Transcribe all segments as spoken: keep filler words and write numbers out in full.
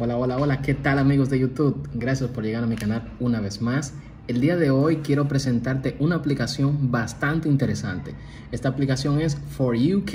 Hola, hola, hola, ¿qué tal amigos de YouTube? Gracias por llegar a mi canal una vez más. El día de hoy quiero presentarte una aplicación bastante interesante. Esta aplicación es four U K.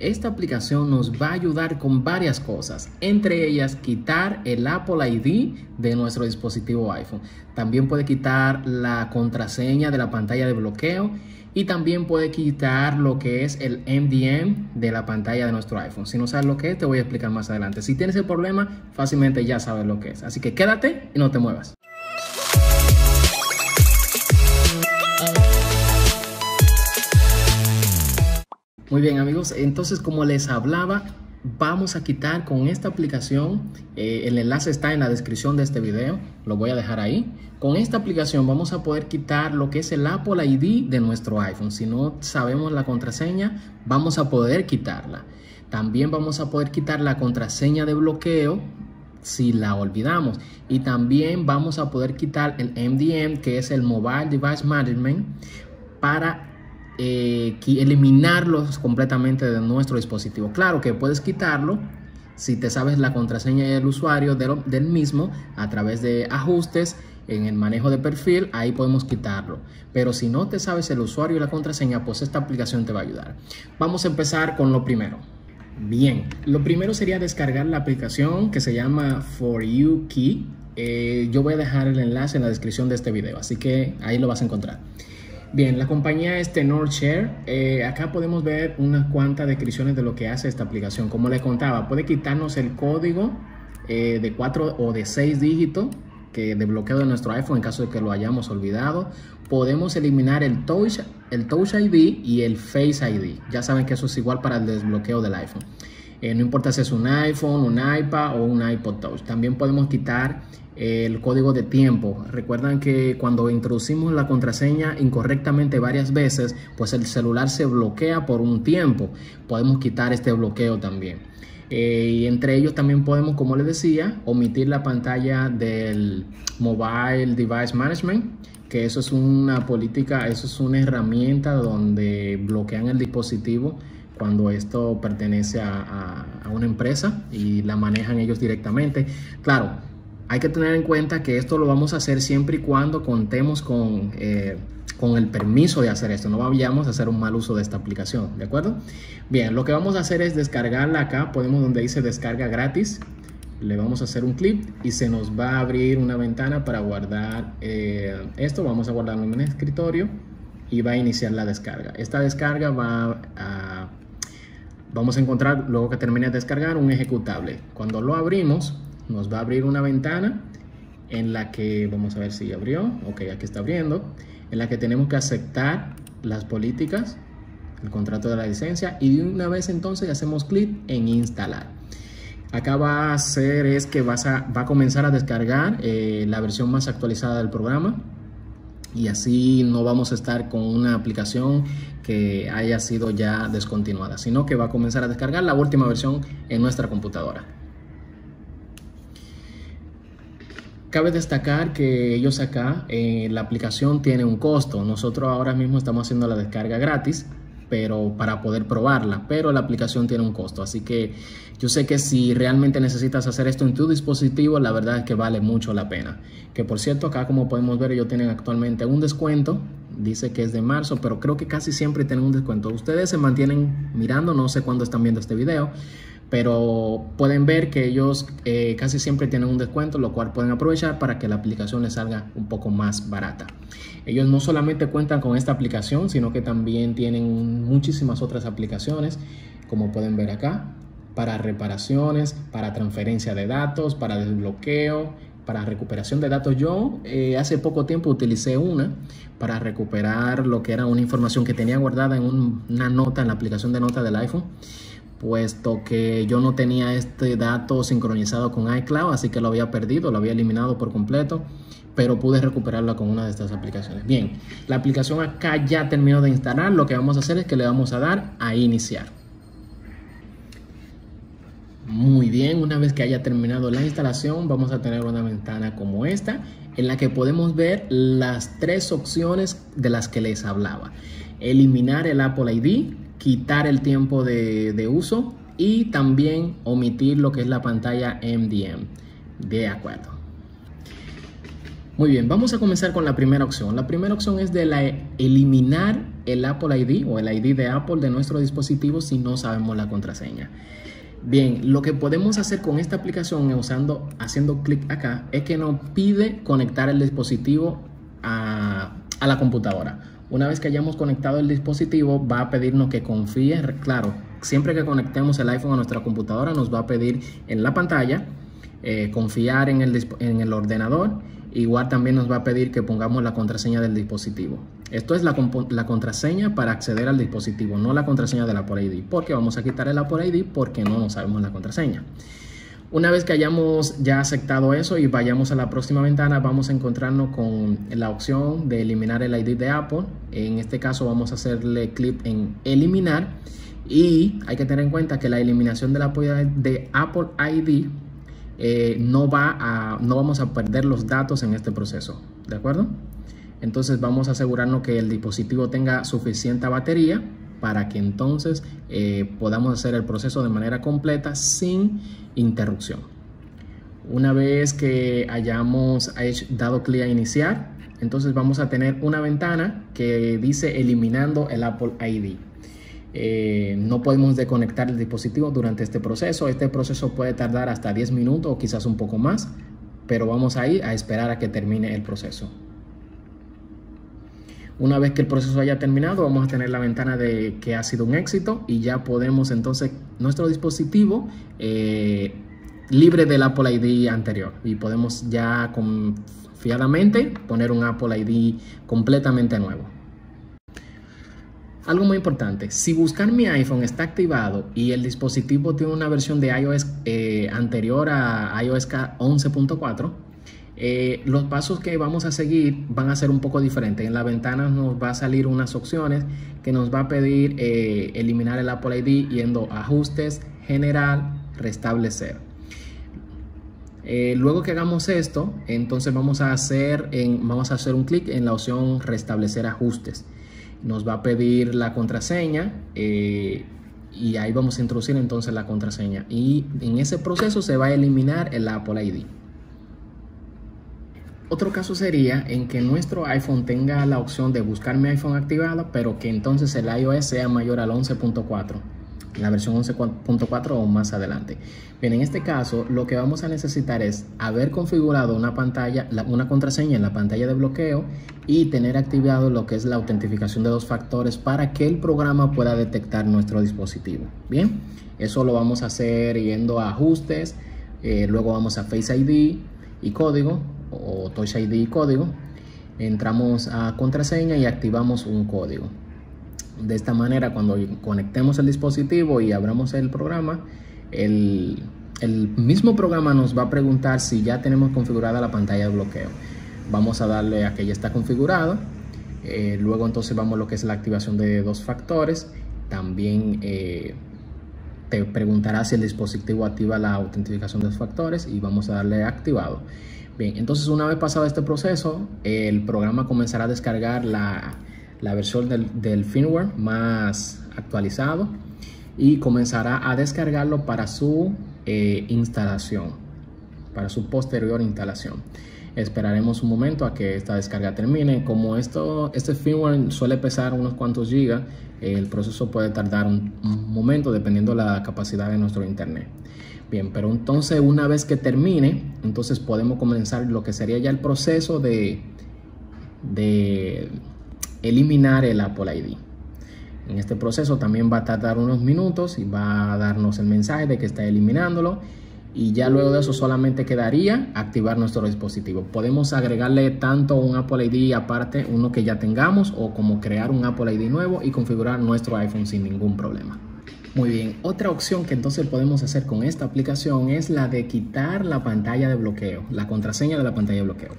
Esta aplicación nos va a ayudar con varias cosas, entre ellas quitar el Apple I D de nuestro dispositivo iPhone. También puede quitar la contraseña de la pantalla de bloqueo y también puede quitar lo que es el M D M de la pantalla de nuestro iPhone. Si no sabes lo que es, te voy a explicar más adelante. Si tienes el problema, fácilmente ya sabes lo que es. Así que quédate y no te muevas. Muy bien amigos, entonces como les hablaba, vamos a quitar con esta aplicación, eh, el enlace está en la descripción de este video, lo voy a dejar ahí. Con esta aplicación vamos a poder quitar lo que es el Apple I D de nuestro iPhone. Si no sabemos la contraseña, vamos a poder quitarla. También vamos a poder quitar la contraseña de bloqueo si la olvidamos. Y también vamos a poder quitar el M D M, que es el Mobile Device Management, para Eh, eliminarlos completamente de nuestro dispositivo. Claro que puedes quitarlo si te sabes la contraseña del usuario del, del mismo a través de ajustes en el manejo de perfil, ahí podemos quitarlo. Pero si no te sabes el usuario y la contraseña, pues esta aplicación te va a ayudar. Vamos a empezar con lo primero. Bien, lo primero sería descargar la aplicación que se llama four U Key. Eh, yo voy a dejar el enlace en la descripción de este video, así que ahí lo vas a encontrar. Bien, la compañía es Tenorshare. Eh, acá podemos ver unas cuantas descripciones de lo que hace esta aplicación. Como les contaba, puede quitarnos el código eh, de cuatro o de seis dígitos que de bloqueo de nuestro iPhone en caso de que lo hayamos olvidado. Podemos eliminar el Touch, el Touch I D y el Face I D. Ya saben que eso es igual para el desbloqueo del iPhone. Eh, no importa si es un iPhone, un iPad o un iPod Touch. También podemos quitar el código de tiempo. Recuerdan que cuando introducimos la contraseña incorrectamente varias veces, pues el celular se bloquea por un tiempo. Podemos quitar este bloqueo también. Eh, y entre ellos también podemos, como les decía, omitir la pantalla del Mobile Device Management, que eso es una política, eso es una herramienta donde bloquean el dispositivo cuando esto pertenece a, a, a una empresa y la manejan ellos directamente. Claro, hay que tener en cuenta que esto lo vamos a hacer siempre y cuando contemos con, eh, con el permiso de hacer esto. No vayamos a hacer un mal uso de esta aplicación, ¿de acuerdo? Bien, lo que vamos a hacer es descargarla acá. Podemos donde dice descarga gratis. Le vamos a hacer un clic y se nos va a abrir una ventana para guardar eh, esto. Vamos a guardarlo en el escritorio y va a iniciar la descarga. Esta descarga va a... Vamos a encontrar, luego que termine de descargar, un ejecutable. Cuando lo abrimos, nos va a abrir una ventana en la que, vamos a ver si abrió, ok, aquí está abriendo, en la que tenemos que aceptar las políticas, el contrato de la licencia, y de una vez entonces hacemos clic en instalar. Acá va a hacer es que vas a, va a comenzar a descargar eh, la versión más actualizada del programa, y así no vamos a estar con una aplicación que haya sido ya descontinuada, sino que va a comenzar a descargar la última versión en nuestra computadora. Cabe destacar que ellos acá, eh, la aplicación tiene un costo. Nosotros ahora mismo estamos haciendo la descarga gratis, pero para poder probarla, pero la aplicación tiene un costo. Así que yo sé que si realmente necesitas hacer esto en tu dispositivo, la verdad es que vale mucho la pena. Que por cierto, acá como podemos ver, ellos tienen actualmente un descuento. Dice que es de marzo, pero creo que casi siempre tienen un descuento. Ustedes se mantienen mirando, no sé cuándo están viendo este video, pero pueden ver que ellos eh, casi siempre tienen un descuento, lo cual pueden aprovechar para que la aplicación les salga un poco más barata. Ellos no solamente cuentan con esta aplicación, sino que también tienen muchísimas otras aplicaciones, como pueden ver acá, para reparaciones, para transferencia de datos, para desbloqueo, para recuperación de datos. Yo eh, hace poco tiempo utilicé una para recuperar lo que era una información que tenía guardada en un, una nota, en la aplicación de nota del iPhone, puesto que yo no tenía este dato sincronizado con iCloud, así que lo había perdido, lo había eliminado por completo, pero pude recuperarlo con una de estas aplicaciones. Bien, la aplicación acá ya terminó de instalar. Lo que vamos a hacer es que le vamos a dar a iniciar. Muy bien, una vez que haya terminado la instalación, vamos a tener una ventana como esta, en la que podemos ver las tres opciones de las que les hablaba. Eliminar el Apple I D, quitar el tiempo de, de uso y también omitir lo que es la pantalla M D M. De acuerdo. Muy bien, vamos a comenzar con la primera opción. La primera opción es de la, eliminar el Apple I D o el I D de Apple de nuestro dispositivo si no sabemos la contraseña. Bien, lo que podemos hacer con esta aplicación usando, haciendo clic acá, es que nos pide conectar el dispositivo a, a la computadora. Una vez que hayamos conectado el dispositivo, va a pedirnos que confíe. Claro, siempre que conectemos el iPhone a nuestra computadora, nos va a pedir en la pantalla eh, confiar en el, en el ordenador. Igual también nos va a pedir que pongamos la contraseña del dispositivo. Esto es la, la contraseña para acceder al dispositivo, no la contraseña del Apple I D, porque vamos a quitar el Apple I D porque no nos sabemos la contraseña. Una vez que hayamos ya aceptado eso y vayamos a la próxima ventana, vamos a encontrarnos con la opción de eliminar el I D de Apple. En este caso vamos a hacerle clic en eliminar, y hay que tener en cuenta que la eliminación del Apple I D de Apple I D Eh, no, va a, no vamos a perder los datos en este proceso, ¿de acuerdo? Entonces vamos a asegurarnos que el dispositivo tenga suficiente batería para que entonces eh, podamos hacer el proceso de manera completa sin interrupción. Una vez que hayamos dado clic a iniciar, entonces vamos a tener una ventana que dice eliminando el Apple I D. Eh, no podemos desconectar el dispositivo durante este proceso. Este proceso puede tardar hasta diez minutos o quizás un poco más, pero vamos a ir a esperar a que termine el proceso. Una vez que el proceso haya terminado, vamos a tener la ventana de que ha sido un éxito y ya podemos entonces nuestro dispositivo eh, libre del Apple I D anterior, y podemos ya confiadamente poner un Apple I D completamente nuevo. Algo muy importante, si Buscar mi iPhone está activado y el dispositivo tiene una versión de iOS eh, anterior a iOS once punto cuatro, eh, los pasos que vamos a seguir van a ser un poco diferentes. En la ventana nos va a salir unas opciones que nos va a pedir eh, eliminar el Apple I D yendo a ajustes, general, restablecer. Eh, luego que hagamos esto, entonces vamos a hacer, en, vamos a hacer un clic en la opción restablecer ajustes. Nos va a pedir la contraseña eh, y ahí vamos a introducir entonces la contraseña, y en ese proceso se va a eliminar el Apple I D. Otro caso sería en que nuestro iPhone tenga la opción de buscar mi iPhone activado, pero que entonces el iOS sea mayor al once punto cuatro, la versión once punto cuatro o más adelante. Bien, en este caso lo que vamos a necesitar es haber configurado una pantalla, una contraseña en la pantalla de bloqueo, y tener activado lo que es la autentificación de dos factores para que el programa pueda detectar nuestro dispositivo. Bien, eso lo vamos a hacer yendo a ajustes, eh, luego vamos a Face I D y código, o Touch I D y código, entramos a contraseña y activamos un código. De esta manera, cuando conectemos el dispositivo y abramos el programa, el, el mismo programa nos va a preguntar si ya tenemos configurada la pantalla de bloqueo. Vamos a darle a que ya está configurado. Eh, luego entonces vamos a lo que es la activación de dos factores. También eh, te preguntará si el dispositivo activa la autentificación de dos factores, y vamos a darle a activado. Bien, entonces una vez pasado este proceso, el programa comenzará a descargar la... la versión del, del firmware más actualizado, y comenzará a descargarlo para su eh, instalación, para su posterior instalación. Esperaremos un momento a que esta descarga termine. Como esto, este firmware suele pesar unos cuantos gigas, eh, el proceso puede tardar un, un momento dependiendo la capacidad de nuestro internet. Bien, pero entonces una vez que termine, entonces podemos comenzar lo que sería ya el proceso de... de eliminar el Apple I D. En este proceso también va a tardar unos minutos y va a darnos el mensaje de que está eliminándolo, y ya luego de eso solamente quedaría activar nuestro dispositivo. Podemos agregarle tanto un Apple I D aparte, uno que ya tengamos, o como crear un Apple I D nuevo y configurar nuestro iPhone sin ningún problema. Muy bien, otra opción que entonces podemos hacer con esta aplicación es la de quitar la pantalla de bloqueo, la contraseña de la pantalla de bloqueo.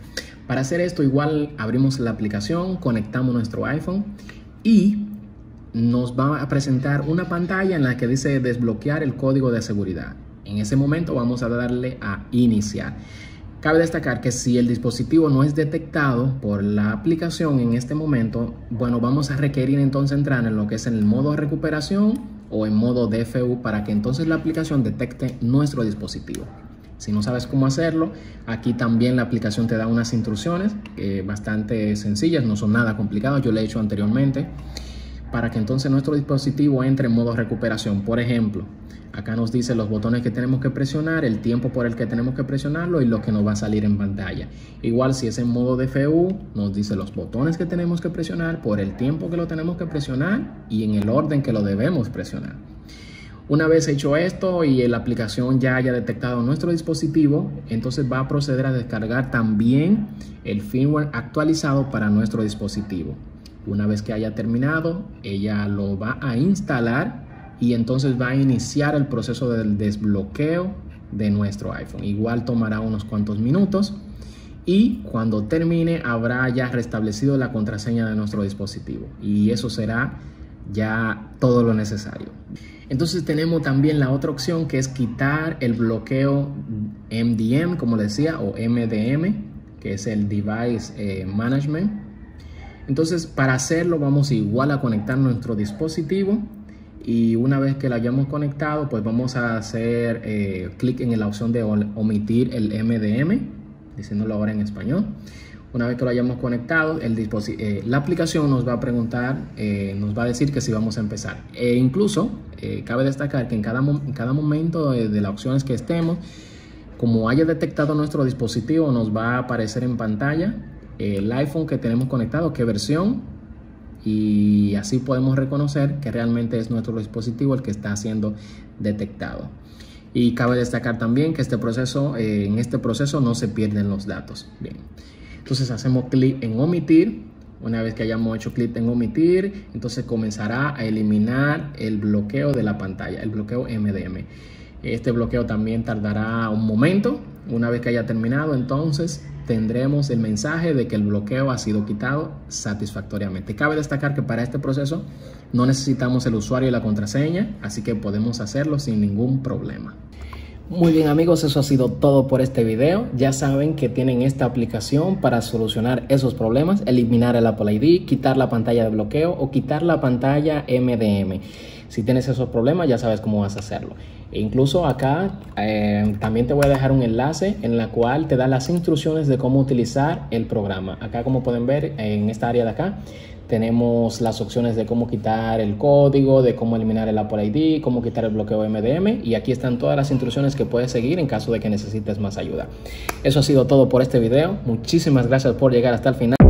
Para hacer esto, igual abrimos la aplicación, conectamos nuestro iPhone y nos va a presentar una pantalla en la que dice desbloquear el código de seguridad. En ese momento vamos a darle a iniciar. Cabe destacar que si el dispositivo no es detectado por la aplicación en este momento, bueno, vamos a requerir entonces entrar en lo que es el modo de recuperación o en modo D F U para que entonces la aplicación detecte nuestro dispositivo. Si no sabes cómo hacerlo, aquí también la aplicación te da unas instrucciones eh, bastante sencillas, no son nada complicadas, yo lo he hecho anteriormente, para que entonces nuestro dispositivo entre en modo recuperación. Por ejemplo, acá nos dice los botones que tenemos que presionar, el tiempo por el que tenemos que presionarlo y lo que nos va a salir en pantalla. Igual si es en modo D F U, nos dice los botones que tenemos que presionar, por el tiempo que lo tenemos que presionar y en el orden que lo debemos presionar. Una vez hecho esto y la aplicación ya haya detectado nuestro dispositivo, entonces va a proceder a descargar también el firmware actualizado para nuestro dispositivo. Una vez que haya terminado, ella lo va a instalar y entonces va a iniciar el proceso del desbloqueo de nuestro iPhone. Igual tomará unos cuantos minutos y cuando termine habrá ya restablecido la contraseña de nuestro dispositivo y eso será ya todo lo necesario. Entonces tenemos también la otra opción, que es quitar el bloqueo M D M, como les decía, o M D M, que es el Device eh, Management. Entonces, para hacerlo vamos igual a conectar nuestro dispositivo y una vez que lo hayamos conectado, pues vamos a hacer eh, clic en la opción de omitir el M D M, diciéndolo ahora en español. Una vez que lo hayamos conectado, el eh, la aplicación nos va a preguntar, eh, nos va a decir que si vamos a empezar. E incluso, eh, cabe destacar que en cada, mo en cada momento de, de las opciones que estemos, como haya detectado nuestro dispositivo, nos va a aparecer en pantalla eh, el iPhone que tenemos conectado, qué versión, y así podemos reconocer que realmente es nuestro dispositivo el que está siendo detectado. Y cabe destacar también que este proceso, eh, en este proceso no se pierden los datos. Bien. Entonces hacemos clic en omitir. Una vez que hayamos hecho clic en omitir, entonces comenzará a eliminar el bloqueo de la pantalla, el bloqueo M D M. Este bloqueo también tardará un momento. Una vez que haya terminado, entonces tendremos el mensaje de que el bloqueo ha sido quitado satisfactoriamente. Cabe destacar que para este proceso no necesitamos el usuario y la contraseña, así que podemos hacerlo sin ningún problema. Muy bien amigos, eso ha sido todo por este video. Ya saben que tienen esta aplicación para solucionar esos problemas, eliminar el Apple I D, quitar la pantalla de bloqueo o quitar la pantalla M D M. Si tienes esos problemas, ya sabes cómo vas a hacerlo. E incluso acá eh, también te voy a dejar un enlace en la cual te da las instrucciones de cómo utilizar el programa. Acá, como pueden ver, en esta área de acá tenemos las opciones de cómo quitar el código, de cómo eliminar el Apple I D, cómo quitar el bloqueo M D M, y aquí están todas las instrucciones que puedes seguir en caso de que necesites más ayuda. Eso ha sido todo por este video. Muchísimas gracias por llegar hasta el final.